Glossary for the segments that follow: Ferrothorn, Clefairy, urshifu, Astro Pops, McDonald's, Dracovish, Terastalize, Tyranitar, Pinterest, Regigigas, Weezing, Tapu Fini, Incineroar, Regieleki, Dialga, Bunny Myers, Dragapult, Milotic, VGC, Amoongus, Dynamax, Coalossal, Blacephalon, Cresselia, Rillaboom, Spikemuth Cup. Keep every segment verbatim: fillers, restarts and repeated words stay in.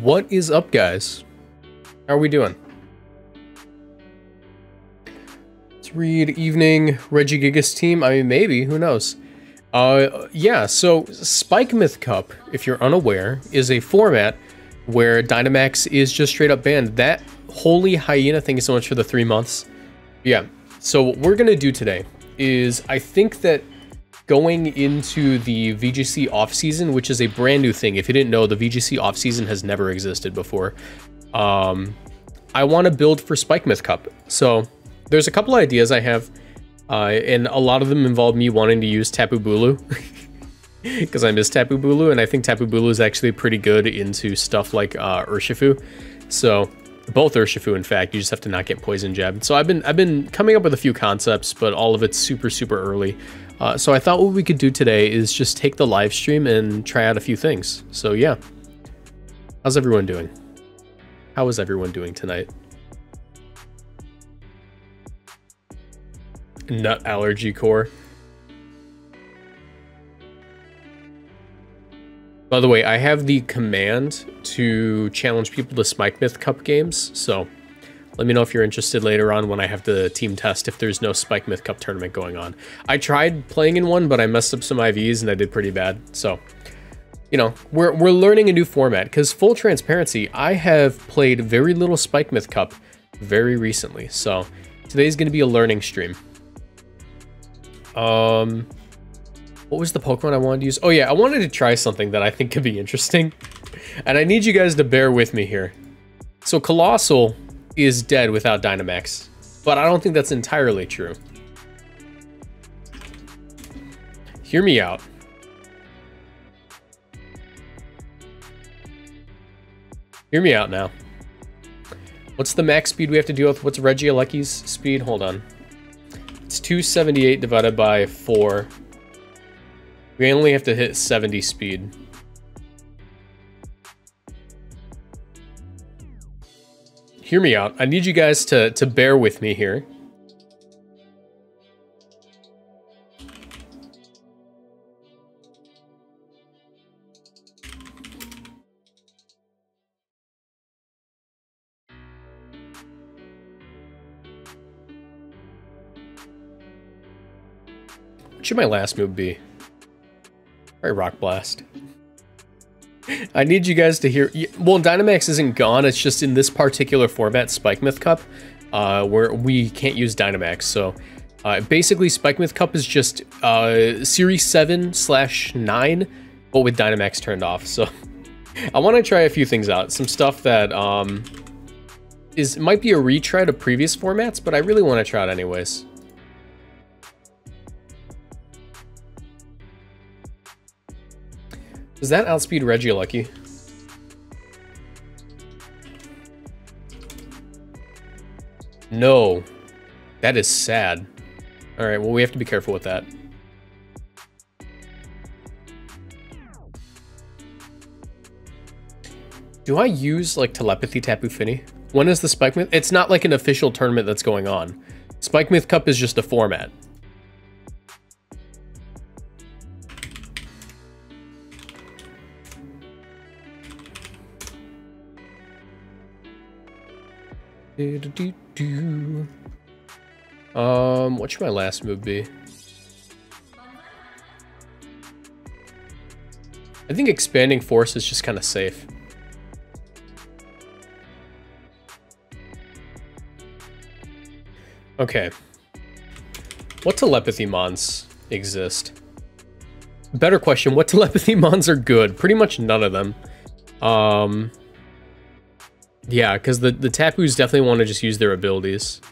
What is up, guys? How are we doing? Let's read evening Regigigas team. I mean, maybe, who knows? Uh, yeah, so Spikemuth Cup, if you're unaware, is a format where Dynamax is just straight up banned. That holy hyena, thank you so much for the three months. Yeah, so what we're gonna do today is, I think that going into the V G C offseason, which is a brand new thing. If you didn't know, the V G C offseason has never existed before. Um, I want to build for Spikemuth Cup. So there's a couple ideas I have, uh, and a lot of them involve me wanting to use Tapu Bulu because I miss Tapu Bulu, and I think Tapu Bulu is actually pretty good into stuff like uh, Urshifu. So both Urshifu, in fact, you just have to not get poison jabbed. So I've been I've been coming up with a few concepts, but all of it's super super early. Uh, so I thought what we could do today is just take the live stream and try out a few things. So yeah, how's everyone doing? How is everyone doing tonight? Nut allergy core. By the way, I have the command to challenge people to Spikemuth Cup games, so let me know if you're interested later on when I have the team test if there's no Spikemuth Cup tournament going on. I tried playing in one, but I messed up some I Vs and I did pretty bad. So, you know, we're, we're learning a new format because, full transparency, I have played very little Spikemuth Cup very recently. So today's going to be a learning stream. Um... What was the Pokemon I wanted to use? Oh yeah, I wanted to try something that I think could be interesting. And I need you guys to bear with me here. So Coalossal is dead without Dynamax, but I don't think that's entirely true. Hear me out. Hear me out now. What's the max speed we have to deal with? What's Regieleki's speed? Hold on. It's two seventy-eight divided by four. We only have to hit seventy speed. Hear me out. I need you guys to, to bear with me here. What should my last move be? All right, Rock Blast. I need you guys to hear... Well, Dynamax isn't gone. It's just in this particular format, Spikemuth Cup, uh, where we can't use Dynamax. So uh, basically, Spikemuth Cup is just uh, Series seven slash nine, but with Dynamax turned off. So I want to try a few things out. Some stuff that um, is might be a retry to previous formats, but I really want to try it anyways. Does that outspeed Regieleki? No. That is sad. Alright, well, we have to be careful with that. Do I use, like, telepathy Tapu Fini? When is the Spikemuth? It's not like an official tournament that's going on. Spikemuth Cup is just a format. Um, what should my last move be? I think expanding force is just kind of safe. Okay. What telepathy mons exist? Better question, what telepathy mons are good? Pretty much none of them. Um... Yeah, because the, the Tapus definitely want to just use their abilities.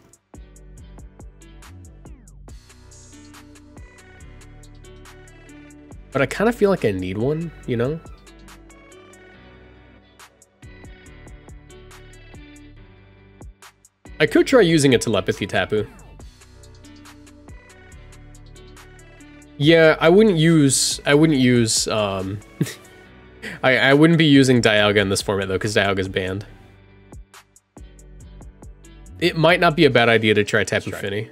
But I kind of feel like I need one, you know? I could try using a telepathy Tapu. Yeah, I wouldn't use... I wouldn't use... Um, I, I wouldn't be using Dialga in this format, though, because Dialga's banned. It might not be a bad idea to try Tapu Fini.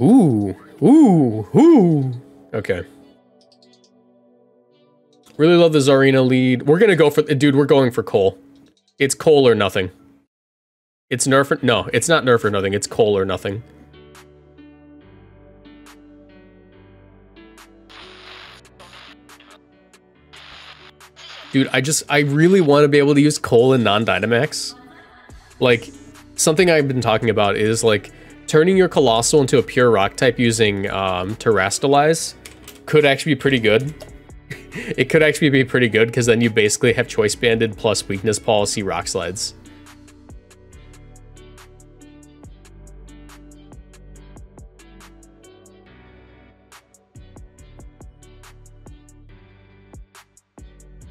Ooh, ooh, ooh. Okay. Really love the Zarina lead. We're gonna go for, dude, we're going for Coal. It's Coal or nothing. It's nerf or, no, it's not nerf or nothing. It's Coal or nothing. Dude, I just, I really want to be able to use Coal and non-Dynamax. Like, something I've been talking about is, like, turning your Coalossal into a pure rock type using um, Terastalize could actually be pretty good. It could actually be pretty good, because then you basically have Choice Banded plus Weakness Policy Rock Slides.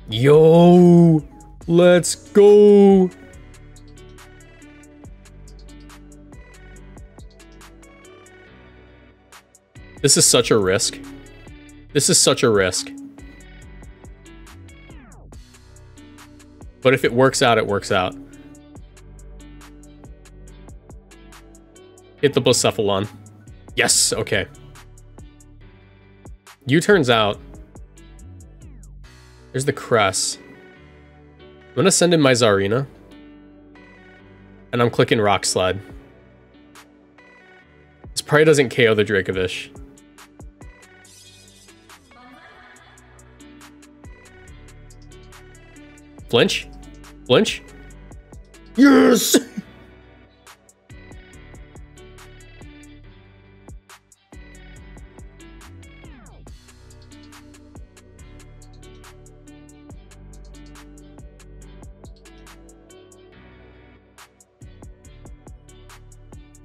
Yo, let's go. This is such a risk. This is such a risk. But if it works out, it works out. Hit the Blacephalon. Yes, okay. U-turns out. There's the Cress. I'm gonna send in my Zarina. And I'm clicking Rock Slide. This probably doesn't K O the Dracovish. Flinch? Flinch? Yes!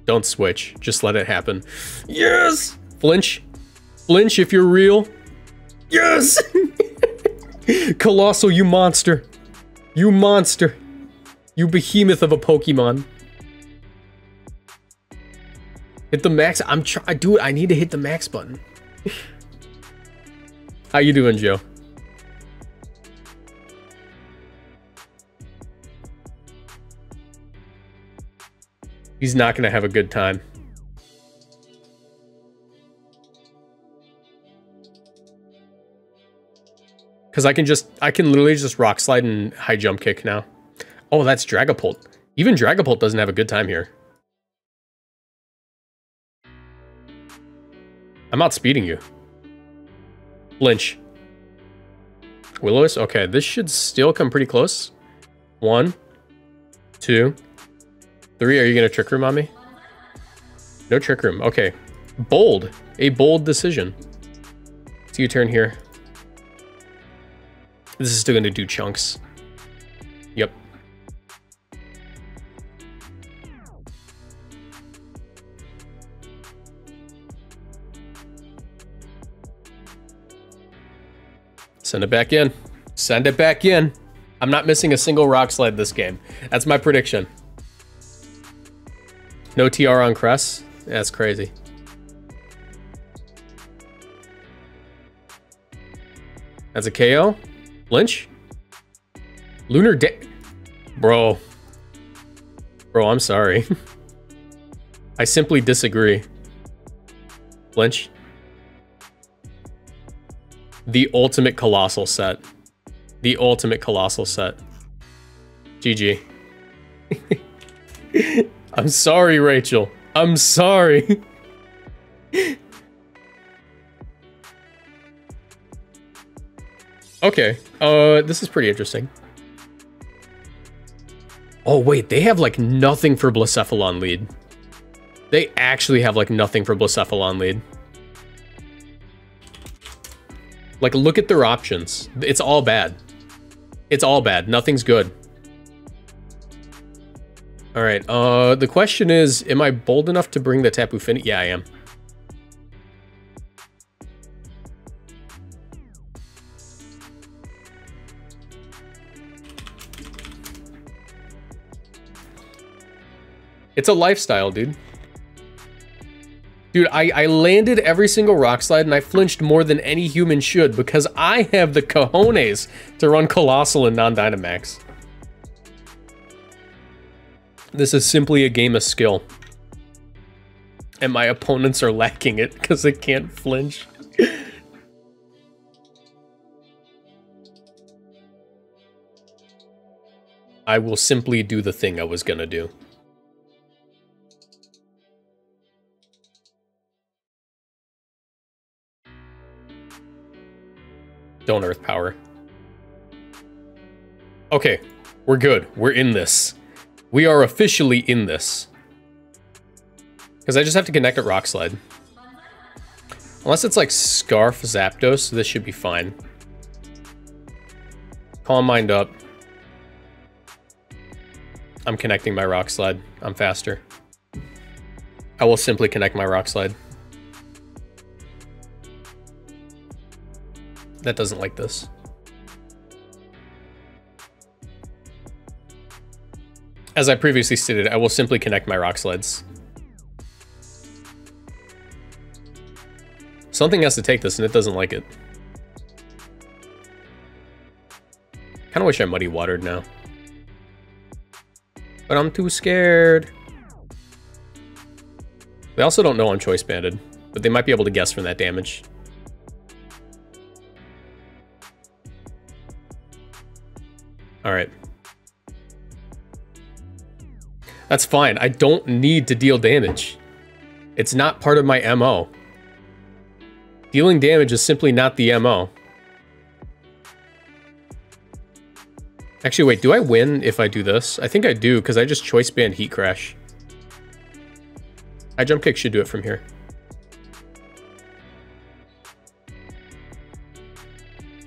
Don't switch. Just let it happen. Yes! Flinch. Flinch if you're real. Yes! Coalossal, you monster. You monster. You behemoth of a Pokemon. Hit the max. I'm trying. Dude, I need to hit the max button. How you doing, Joe? He's not going to have a good time. Because I can just, I can literally just Rock Slide and High Jump Kick now. Oh, that's Dragapult. Even Dragapult doesn't have a good time here. I'm outspeeding you. Lynch. Willowis? Okay, this should still come pretty close. One. Two. Three, are you going to Trick Room on me? No Trick Room. Okay. Bold. A bold decision. It's U-turn here. This is still going to do chunks. Yep. Send it back in. Send it back in. I'm not missing a single Rock Slide this game. That's my prediction. No T R on Cress? That's crazy. That's a K O? Lynch? Lunar Day? Bro. Bro, I'm sorry. I simply disagree. Lynch? The ultimate Coalossal set. The ultimate Coalossal set. G G. I'm sorry, Rachel. I'm sorry. Okay. Uh, this is pretty interesting. Oh, wait. They have, like, nothing for Blacephalon lead. They actually have, like, nothing for Blacephalon lead. Like, look at their options. It's all bad. It's all bad. Nothing's good. All right, uh, the question is, am I bold enough to bring the Tapu Fini? Yeah, I am. It's a lifestyle, dude. Dude, I, I landed every single Rock Slide and I flinched more than any human should because I have the cojones to run Coalossal and non-Dynamax. This is simply a game of skill. And my opponents are lacking it because they can't flinch. I will simply do the thing I was gonna do. Don't Earth Power. Okay, we're good. We're in this. We are officially in this. Because I just have to connect at Rock Slide. Unless it's like Scarf Zapdos, this should be fine. Calm Mind up. I'm connecting my Rock Slide. I'm faster. I will simply connect my Rock Slide. That doesn't like this. As I previously stated, I will simply connect my Rock Slides. Something has to take this, and it doesn't like it. Kinda wish I Muddy Watered now. But I'm too scared. They also don't know I'm Choice Banded, but they might be able to guess from that damage. Alright. That's fine. I don't need to deal damage. It's not part of my M O. Dealing damage is simply not the M O. Actually, wait, do I win if I do this? I think I do, because I just Choice Band Heat Crash. High Jump Kick should do it from here.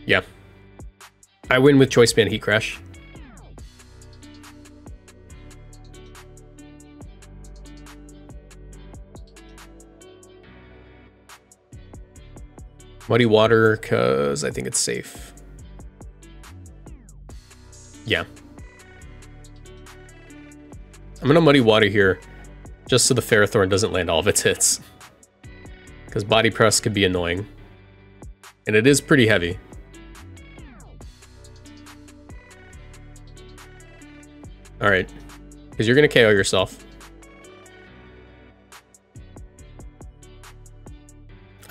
Yeah. I win with Choice Band Heat Crash. Muddy Water, because I think it's safe. Yeah. I'm going to Muddy Water here, just so the Ferrothorn doesn't land all of its hits. Because Body Press could be annoying. And it is pretty heavy. Alright, because you're going to K O yourself.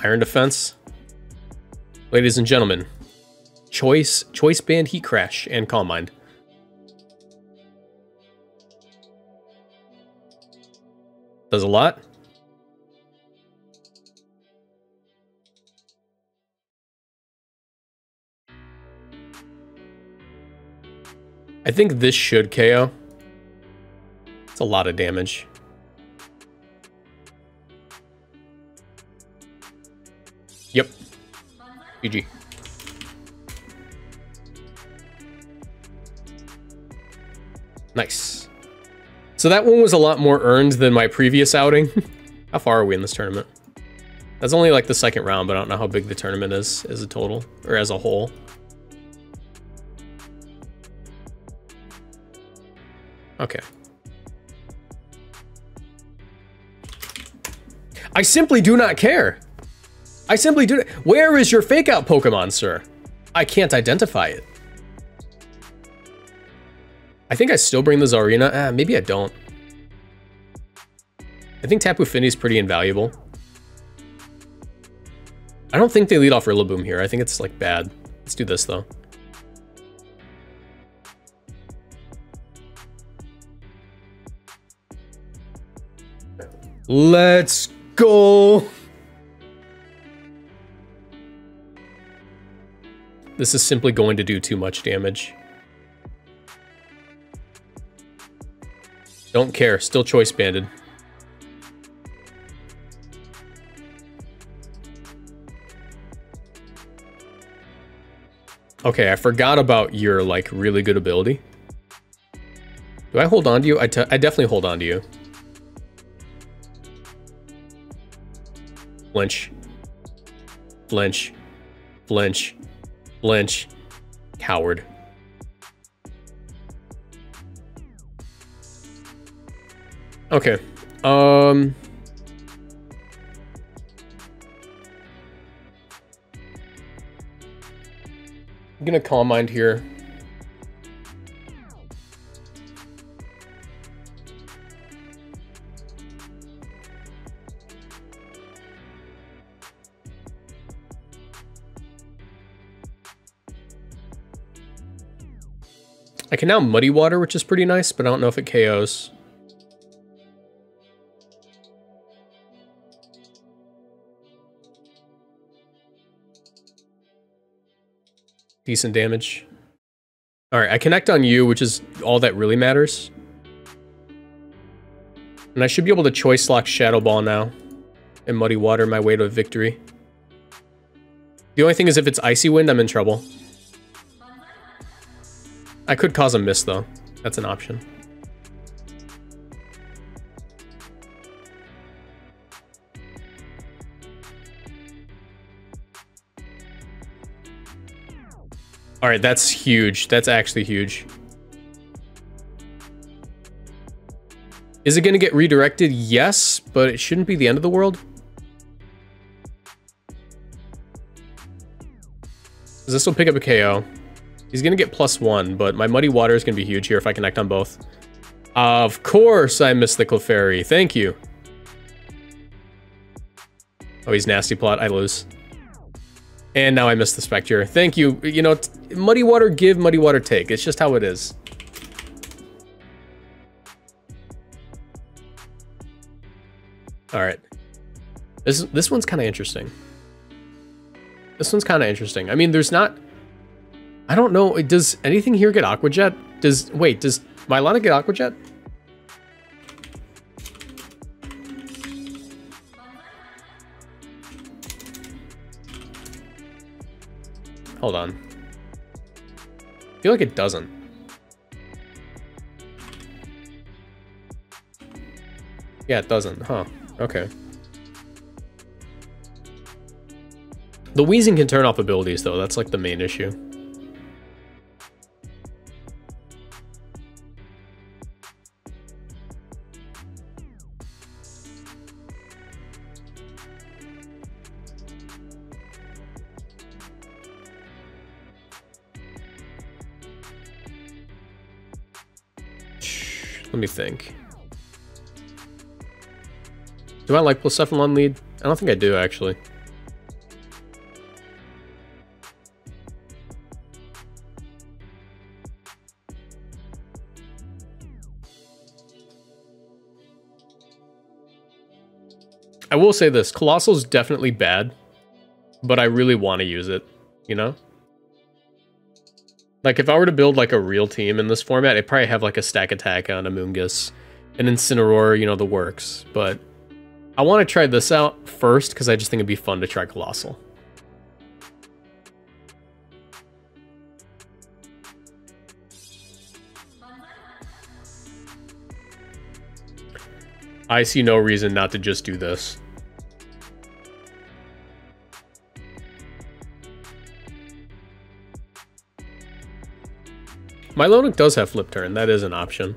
Iron Defense. Ladies and gentlemen, Choice, Choice Band Heat Crash and Calm Mind. Does a lot. I think this should K O. It's a lot of damage. Yep. G G. Nice. So that one was a lot more earned than my previous outing. How far are we in this tournament? That's only like the second round, but I don't know how big the tournament is as a total or as a whole. Okay. I simply do not care. I simply do not. Where is your fake out Pokemon, sir? I can't identify it. I think I still bring the Zarina. Ah, maybe I don't. I think Tapu Fini is pretty invaluable. I don't think they lead off Rillaboom here. I think it's like bad. Let's do this though. Let's go. This is simply going to do too much damage. Don't care. Still Choice Banded. Okay, I forgot about your like really good ability. Do I hold on to you? I, t I definitely hold on to you. Flinch. Flinch. Flinch. Flinch. Coward. Okay. Um. I'm gonna Calm Mind here. I can now Muddy Water, which is pretty nice, but I don't know if it K Os. Decent damage. Alright, I connect on you, which is all that really matters. And I should be able to Choice Lock Shadow Ball now. And Muddy Water my way to a victory. The only thing is if it's Icy Wind, I'm in trouble. I could cause a miss, though. That's an option. Alright, that's huge. That's actually huge. Is it going to get redirected? Yes, but it shouldn't be the end of the world. This will pick up a K O. He's going to get plus one, but my Muddy Water is going to be huge here if I connect on both. Of course I missed the Clefairy. Thank you. Oh, he's Nasty Plot. I lose. And now I missed the Spectre. Thank you. You know, Muddy Water give, Muddy Water take. It's just how it is. All right. This this one's kind of interesting. This one's kind of interesting. I mean, there's not... I don't know. Does anything here get Aqua Jet? Does... Wait, does Milotic get Aqua Jet? Hold on. I feel like it doesn't. Yeah, it doesn't. Huh. Okay. The Weezing can turn off abilities, though. That's, like, the main issue. Let me think. Do I like Blacephalon lead? I don't think I do, actually. I will say this, Coalossal's definitely bad, but I really want to use it, you know? Like, if I were to build, like, a real team in this format, I'd probably have, like, a stack attack on Amoongus, an Incineroar, you know, the works. But I want to try this out first, because I just think it'd be fun to try Coalossal. I see no reason not to just do this. Milotic does have Flip Turn. That is an option.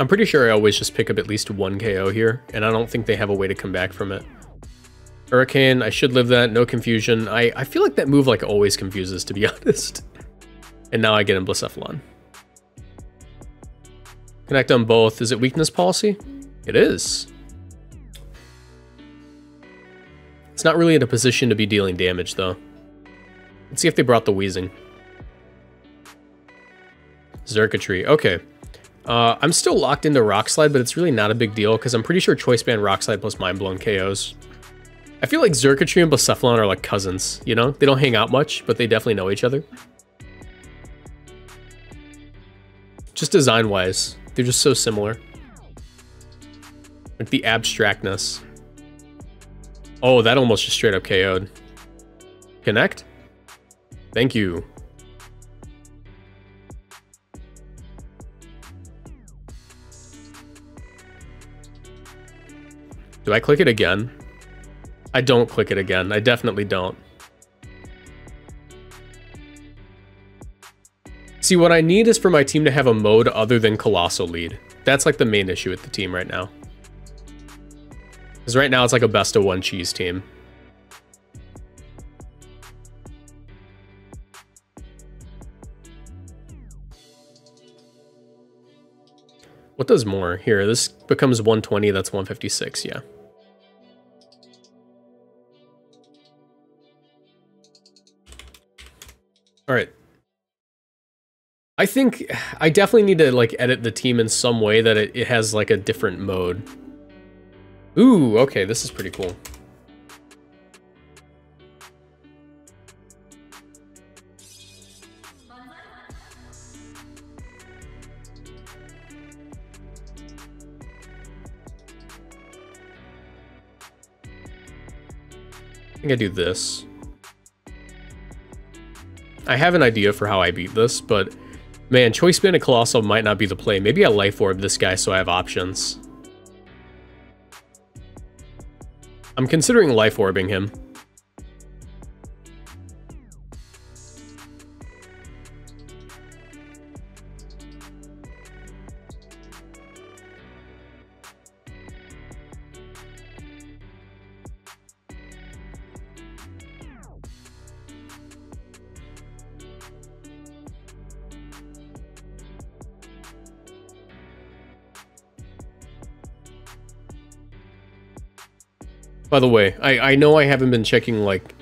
I'm pretty sure I always just pick up at least one K O here, and I don't think they have a way to come back from it. Hurricane, I should live that, no confusion. I, I feel like that move like always confuses, to be honest. And now I get in Blacephalon. Connect on both. Is it weakness policy? It is. It's not really in a position to be dealing damage, though. Let's see if they brought the Weezing. Zerkatry, okay. Uh, I'm still locked into Rock Slide, but it's really not a big deal, because I'm pretty sure Choice Band, Rock Slide, plus Mind Blown K Os. I feel like Zerkatry and Blacephalon are like cousins, you know? They don't hang out much, but they definitely know each other. Just design-wise, they're just so similar. Like the abstractness. Oh, that almost just straight up K O'd. Connect? Thank you. Do I click it again? I don't click it again. I definitely don't. See, what I need is for my team to have a mode other than Coalossal lead. That's like the main issue with the team right now. Because right now it's like a best of one cheese team. What does more? Here, this becomes one twenty, that's one fifty-six, yeah. All right. I think I definitely need to like edit the team in some way that it, it has like a different mode. Ooh, okay, this is pretty cool. I think I do this. I have an idea for how I beat this, but man, Choice Band and Coalossal might not be the play. Maybe I Life Orb this guy so I have options. I'm considering Life Orbing him. By the way, I, I know I haven't been checking, like,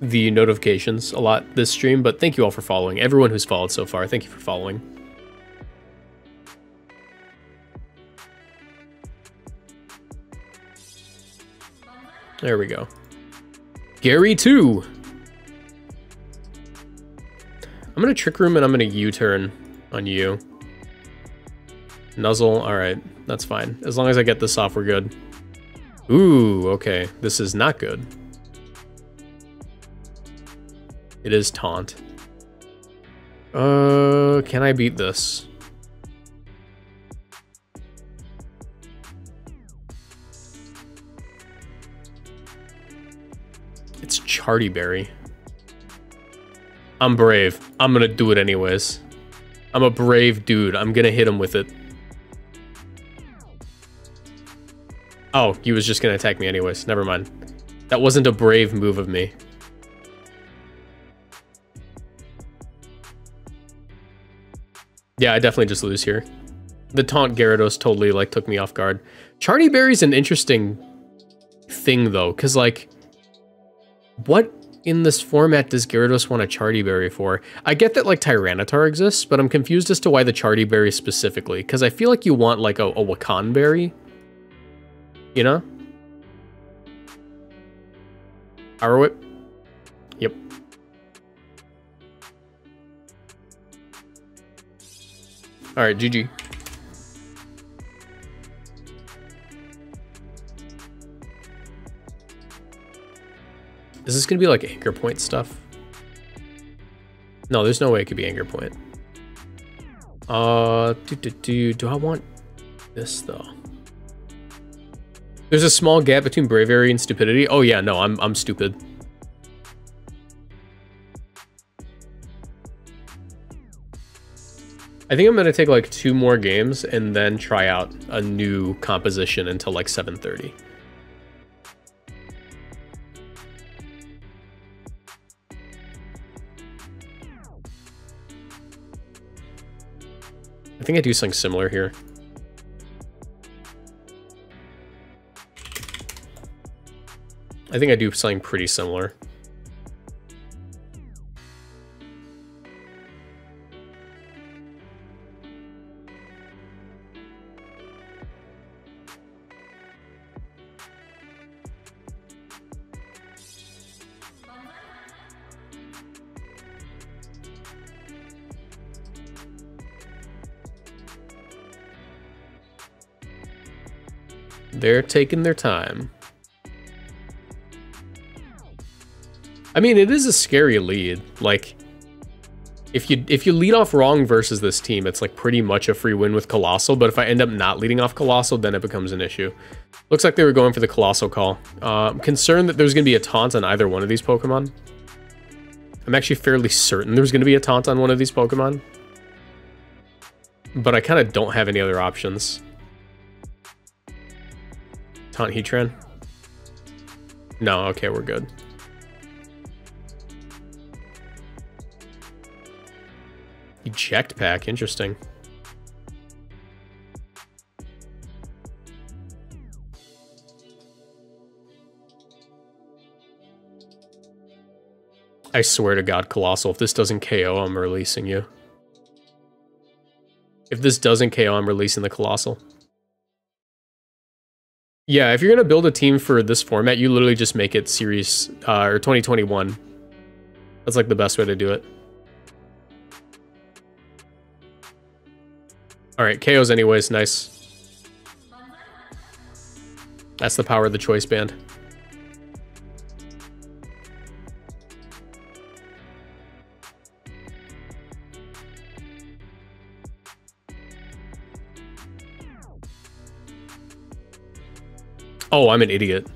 the notifications a lot this stream, but thank you all for following. Everyone who's followed so far, thank you for following. There we go. Gary two! I'm gonna Trick Room and I'm gonna U-turn on you. Nuzzle, alright, that's fine. As long as I get this off, we're good. Ooh, okay. This is not good. It is taunt. Uh, can I beat this? It's Chardyberry. I'm brave. I'm gonna do it anyways. I'm a brave dude. I'm gonna hit him with it. Oh, he was just gonna attack me anyways. Never mind. That wasn't a brave move of me. Yeah, I definitely just lose here. The taunt Gyarados totally like took me off guard. Chardyberry's an interesting thing though, because like, what in this format does Gyarados want a Chardyberry for? I get that like Tyranitar exists, but I'm confused as to why the Chardyberry specifically, because I feel like you want like a, a Wakanberry. You know? Power Whip. Yep. Alright, G G. Is this gonna be like Anchor Point stuff? No, there's no way it could be Anchor Point. Uh, do, do, do, do I want this though? There's a small gap between bravery and stupidity. Oh yeah, no, I'm I'm stupid. I think I'm gonna take like two more games and then try out a new composition until like seven thirty. I think I do something similar here. I think I do something pretty similar. They're taking their time. I mean, it is a scary lead. Like, if you if you lead off wrong versus this team, it's like pretty much a free win with Coalossal. But if I end up not leading off Coalossal, then it becomes an issue. Looks like they were going for the Coalossal call. Uh, I'm concerned that there's going to be a taunt on either one of these Pokemon. I'm actually fairly certain there's going to be a taunt on one of these Pokemon. But I kind of don't have any other options. Taunt Heatran? No, okay, we're good. Eject Pack, interesting. I swear to God, Coalossal, if this doesn't K O, I'm releasing you. If this doesn't K O, I'm releasing the Coalossal. Yeah, if you're going to build a team for this format, you literally just make it series, uh, or twenty twenty-one. That's like the best way to do it. Alright, K Os anyways, nice. That's the power of the Choice Band. Oh, I'm an idiot.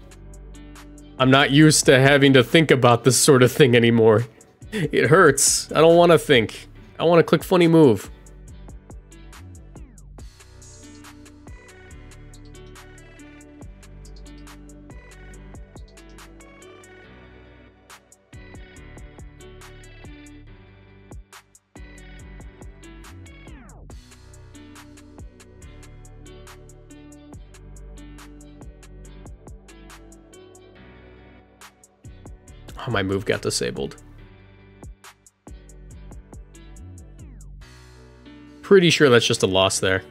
I'm not used to having to think about this sort of thing anymore. It hurts. I don't want to think. I want to click funny move. Oh, my move got disabled. Pretty sure that's just a loss there.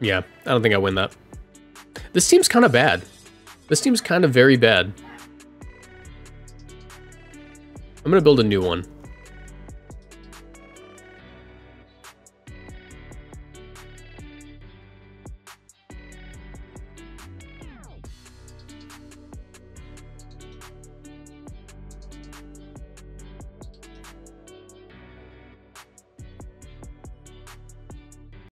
Yeah, I don't think I win that. This team's kind of bad. This team's kind of very bad. I'm gonna build a new one.